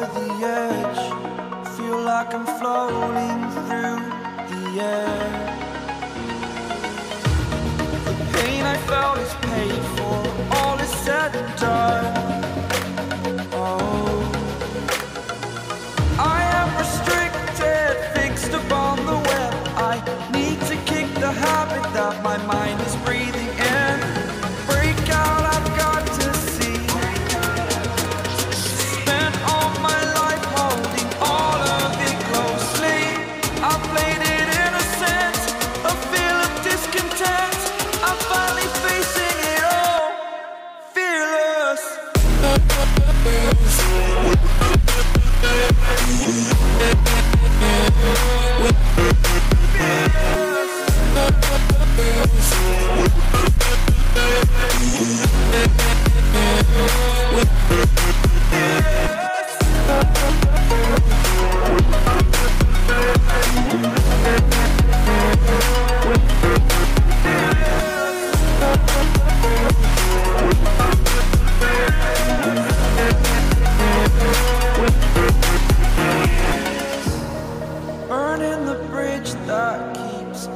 the edge. Feel like I'm floating through the air. The pain I felt is paid for. All is said and done. Oh, I am restricted, fixed upon the web. I need to kick the habit that my mind is breathing in. Break out, I've got to see. Spent all my life holding all of it closely. I played it innocent, a feel of discontent. I'm finally facing it all, fearless.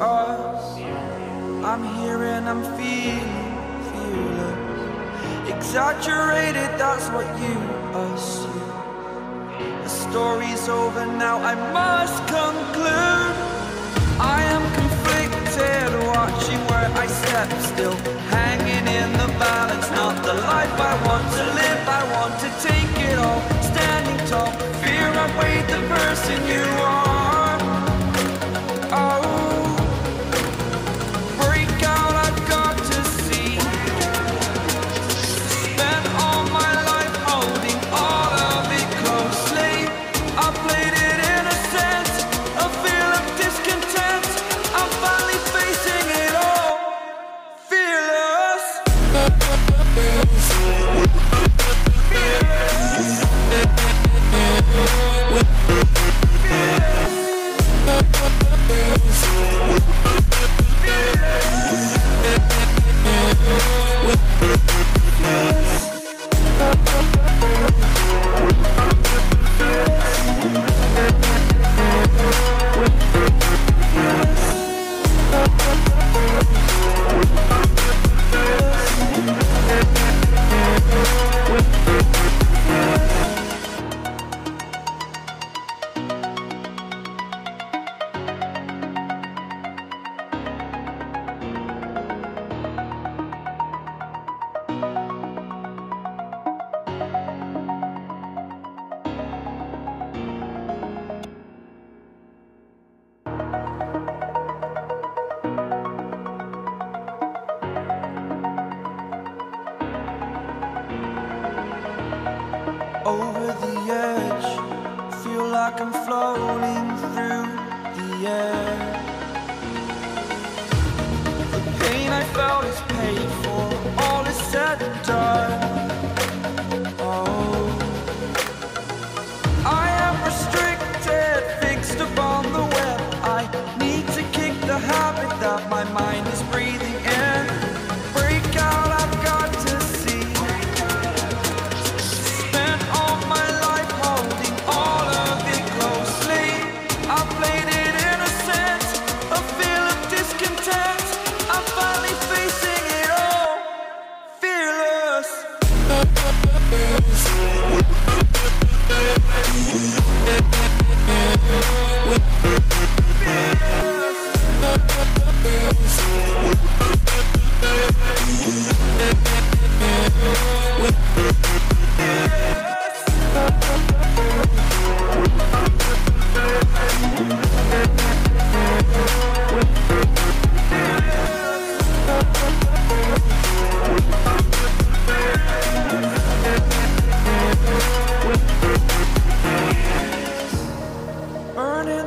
Us. I'm here and I'm feeling fearless. Exaggerated, that's what you assume. The story's over now, I must conclude. I am conflicted, watching where I step still. Hanging in the balance, not the life I want to live. I want to take it all, standing tall. Fear outweighed the person you are. Oh, over the edge, feel like I'm floating through the air. The pain I felt is paid for, all is said and done. Oh, I am restricted, fixed upon the web. I need to kick the habit that my mind is breathing in. Break out, I've got to see.